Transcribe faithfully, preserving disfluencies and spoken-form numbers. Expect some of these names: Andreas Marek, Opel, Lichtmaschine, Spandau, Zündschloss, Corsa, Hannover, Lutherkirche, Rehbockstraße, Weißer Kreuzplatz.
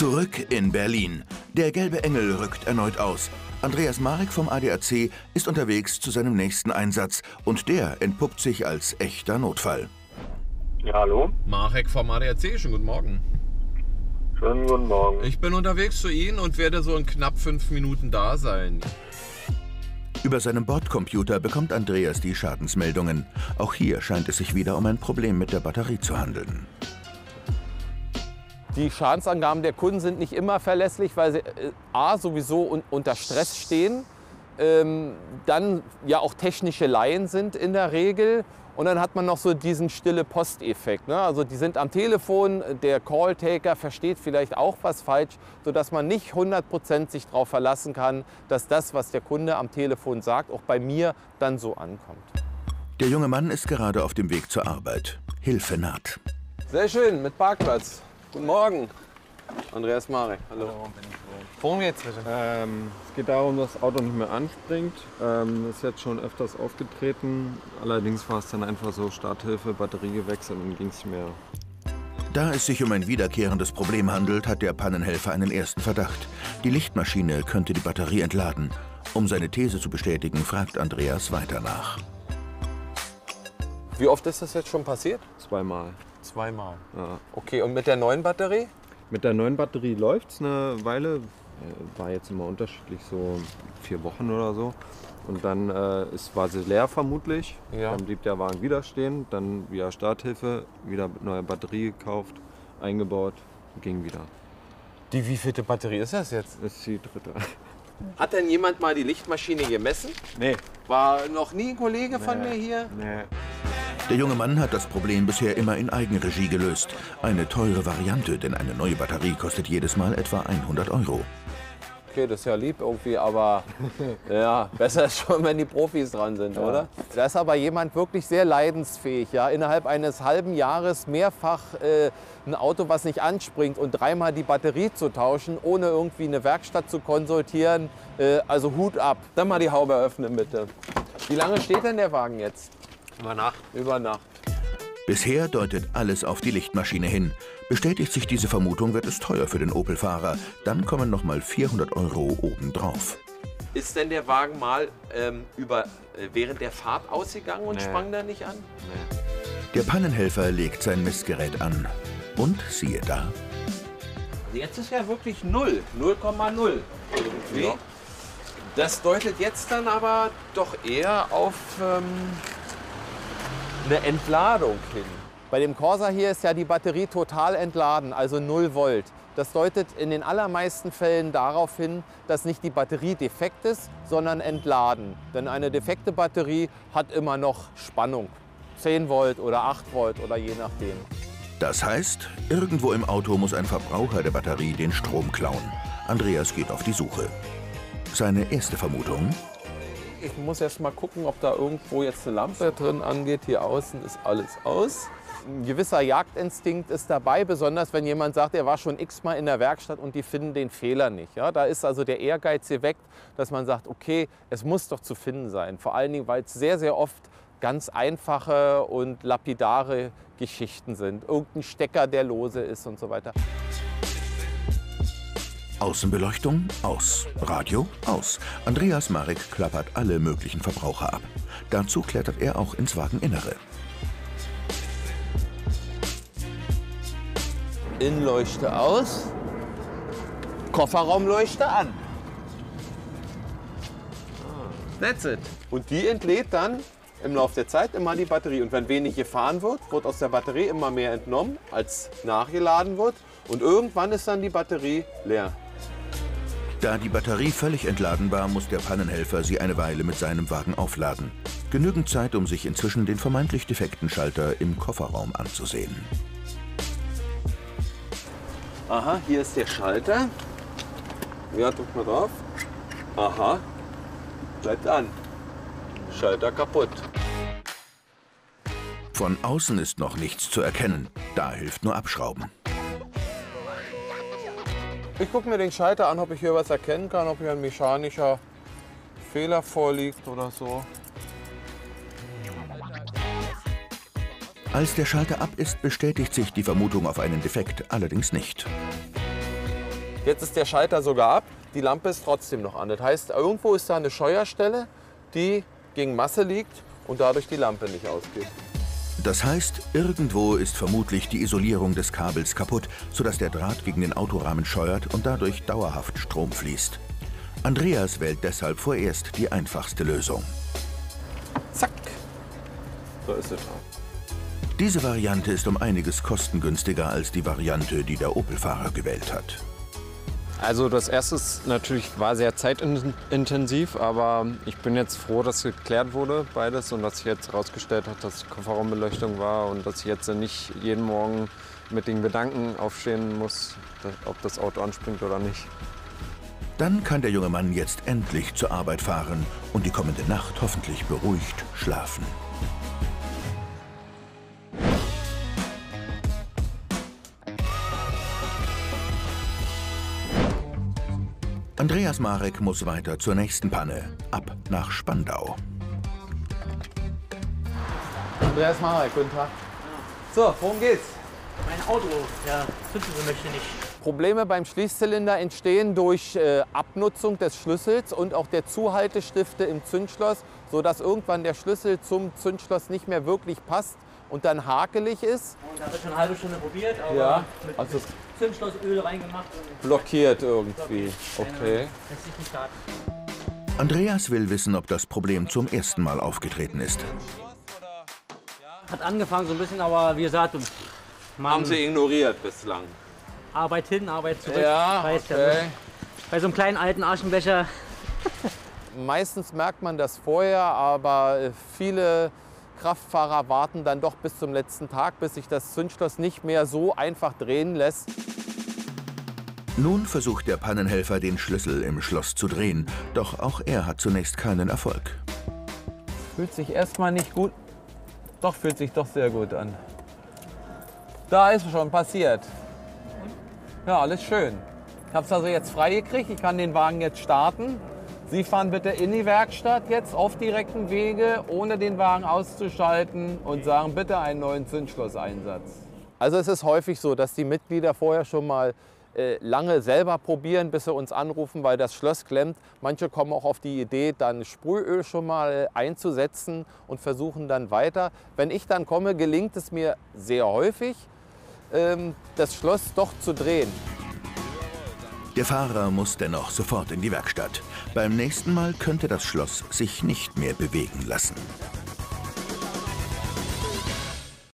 Zurück in Berlin. Der gelbe Engel rückt erneut aus. Andreas Marek vom A D A C ist unterwegs zu seinem nächsten Einsatz und der entpuppt sich als echter Notfall. Ja, hallo? Marek vom A D A C, schönen guten Morgen. Schönen guten Morgen. Ich bin unterwegs zu Ihnen und werde so in knapp fünf Minuten da sein. Über seinem Bordcomputer bekommt Andreas die Schadensmeldungen. Auch hier scheint es sich wieder um ein Problem mit der Batterie zu handeln. Die Schadensangaben der Kunden sind nicht immer verlässlich, weil sie a. sowieso unter Stress stehen, ähm, dann ja auch technische Laien sind in der Regel und dann hat man noch so diesen stille Posteffekt, ne? Also die sind am Telefon, der Calltaker versteht vielleicht auch was falsch, sodass man nicht hundert Prozent sich darauf verlassen kann, dass das, was der Kunde am Telefon sagt, auch bei mir dann so ankommt. Der junge Mann ist gerade auf dem Weg zur Arbeit. Hilfe naht. Sehr schön, mit Parkplatz. Guten Morgen, Andreas Marek. Hallo. Hallo, bin ich wohl. Worum geht's bitte? Ähm, es geht darum, dass das Auto nicht mehr anspringt. Ähm, ist jetzt schon öfters aufgetreten. Allerdings war es dann einfach so: Starthilfe, Batterie gewechselt und ging's nicht mehr. Da es sich um ein wiederkehrendes Problem handelt, hat der Pannenhelfer einen ersten Verdacht. Die Lichtmaschine könnte die Batterie entladen. Um seine These zu bestätigen, fragt Andreas weiter nach. Wie oft ist das jetzt schon passiert? Zweimal. Zweimal. Ja. Okay, und mit der neuen Batterie? Mit der neuen Batterie läuft es eine Weile. War jetzt immer unterschiedlich, so vier Wochen oder so. Und dann äh, ist, war sie leer vermutlich. Ja. Dann blieb der Wagen wieder stehen, dann wieder Starthilfe, wieder neue Batterie gekauft, eingebaut, ging wieder. Die wievielte Batterie ist das jetzt? Das ist die dritte. Hat denn jemand mal die Lichtmaschine gemessen? Nee. War noch nie ein Kollege nee. von mir hier? Nee. Der junge Mann hat das Problem bisher immer in Eigenregie gelöst. Eine teure Variante, denn eine neue Batterie kostet jedes Mal etwa hundert Euro. Okay, das ist ja lieb irgendwie, aber ja, besser ist schon, wenn die Profis dran sind, ja. Oder? Da ist aber jemand wirklich sehr leidensfähig, ja, innerhalb eines halben Jahres mehrfach äh, ein Auto, was nicht anspringt und dreimal die Batterie zu tauschen, ohne irgendwie eine Werkstatt zu konsultieren. Äh, also Hut ab. Dann mal die Haube öffnen, bitte. Wie lange steht denn der Wagen jetzt? Über Nacht. Über Nacht. Bisher deutet alles auf die Lichtmaschine hin. Bestätigt sich diese Vermutung, wird es teuer für den Opel-Fahrer. Dann kommen noch mal vierhundert Euro obendrauf. Ist denn der Wagen mal ähm, über, äh, während der Fahrt ausgegangen und nee. sprang da nicht an? Nee. Der Pannenhelfer legt sein Messgerät an. Und siehe da. Jetzt ist ja wirklich null. null Komma null. Ja. Das deutet jetzt dann aber doch eher auf Ähm, eine Entladung hin. Bei dem Corsa hier ist ja die Batterie total entladen, also null Volt. Das deutet in den allermeisten Fällen darauf hin, dass nicht die Batterie defekt ist, sondern entladen. Denn eine defekte Batterie hat immer noch Spannung. zehn Volt oder acht Volt oder je nachdem. Das heißt, irgendwo im Auto muss ein Verbraucher der Batterie den Strom klauen. Andreas geht auf die Suche. Seine erste Vermutung? Ich muss erst mal gucken, ob da irgendwo jetzt eine Lampe drin angeht. Hier außen ist alles aus. Ein gewisser Jagdinstinkt ist dabei, besonders wenn jemand sagt, er war schon x-mal in der Werkstatt und die finden den Fehler nicht. Ja, da ist also der Ehrgeiz geweckt, dass man sagt, okay, es muss doch zu finden sein. Vor allen Dingen, weil es sehr, sehr oft ganz einfache und lapidare Geschichten sind. Irgendein Stecker, der lose ist und so weiter. Außenbeleuchtung aus, Radio aus. Andreas Marek klappert alle möglichen Verbraucher ab. Dazu klettert er auch ins Wageninnere. Innenleuchte aus, Kofferraumleuchte an. That's it. Und die entlädt dann im Laufe der Zeit immer die Batterie. Und wenn wenig gefahren wird, wird aus der Batterie immer mehr entnommen, als nachgeladen wird. Und irgendwann ist dann die Batterie leer. Da die Batterie völlig entladen war, muss der Pannenhelfer sie eine Weile mit seinem Wagen aufladen. Genügend Zeit, um sich inzwischen den vermeintlich defekten Schalter im Kofferraum anzusehen. Aha, hier ist der Schalter. Ja, drück mal drauf. Aha, bleibt an. Schalter kaputt. Von außen ist noch nichts zu erkennen. Da hilft nur Abschrauben. Ich gucke mir den Schalter an, ob ich hier was erkennen kann, ob hier ein mechanischer Fehler vorliegt oder so. Als der Schalter ab ist, bestätigt sich die Vermutung auf einen Defekt allerdings nicht. Jetzt ist der Schalter sogar ab, die Lampe ist trotzdem noch an. Das heißt, irgendwo ist da eine Scheuerstelle, die gegen Masse liegt und dadurch die Lampe nicht ausgeht. Das heißt, irgendwo ist vermutlich die Isolierung des Kabels kaputt, sodass der Draht gegen den Autorahmen scheuert und dadurch dauerhaft Strom fließt. Andreas wählt deshalb vorerst die einfachste Lösung. Zack, so ist es schon. Diese Variante ist um einiges kostengünstiger als die Variante, die der Opel-Fahrer gewählt hat. Also das erste ist natürlich, war sehr zeitintensiv, aber ich bin jetzt froh, dass geklärt wurde beides und dass sich jetzt herausgestellt hat, dass Kofferraumbeleuchtung war und dass ich jetzt nicht jeden Morgen mit den Gedanken aufstehen muss, ob das Auto anspringt oder nicht. Dann kann der junge Mann jetzt endlich zur Arbeit fahren und die kommende Nacht hoffentlich beruhigt schlafen. Andreas Marek muss weiter zur nächsten Panne, ab nach Spandau. Andreas Marek, guten Tag. So, worum geht's? Mein Auto, ja, Schlüssel möchte nicht. Probleme beim Schließzylinder entstehen durch äh, Abnutzung des Schlüssels und auch der Zuhaltestifte im Zündschloss, sodass irgendwann der Schlüssel zum Zündschloss nicht mehr wirklich passt und dann hakelig ist. Und da habe ich schon eine halbe Stunde probiert, aber ja, mit, also mit Zündschlossöl reingemacht. Blockiert irgendwie. Okay. Andreas will wissen, ob das Problem zum ersten Mal aufgetreten ist. Hat angefangen so ein bisschen, aber wie gesagt, man haben sie ignoriert bislang. Arbeit hin, Arbeit zurück. Ja, okay. Bei so einem kleinen alten Aschenbecher. Meistens merkt man das vorher, aber viele Kraftfahrer warten dann doch bis zum letzten Tag, bis sich das Zündschloss nicht mehr so einfach drehen lässt. Nun versucht der Pannenhelfer, den Schlüssel im Schloss zu drehen. Doch auch er hat zunächst keinen Erfolg. Fühlt sich erstmal nicht gut. Doch, fühlt sich doch sehr gut an. Da ist es schon passiert. Ja, alles schön. Ich habe es also jetzt freigekriegt. Ich kann den Wagen jetzt starten. Sie fahren bitte in die Werkstatt jetzt auf direkten Wege, ohne den Wagen auszuschalten und sagen bitte einen neuen Zündschlosseinsatz. Also es ist häufig so, dass die Mitglieder vorher schon mal äh, lange selber probieren, bis sie uns anrufen, weil das Schloss klemmt. Manche kommen auch auf die Idee, dann Sprühöl schon mal einzusetzen und versuchen dann weiter. Wenn ich dann komme, gelingt es mir sehr häufig, ähm, das Schloss doch zu drehen. Der Fahrer muss dennoch sofort in die Werkstatt. Beim nächsten Mal könnte das Schloss sich nicht mehr bewegen lassen.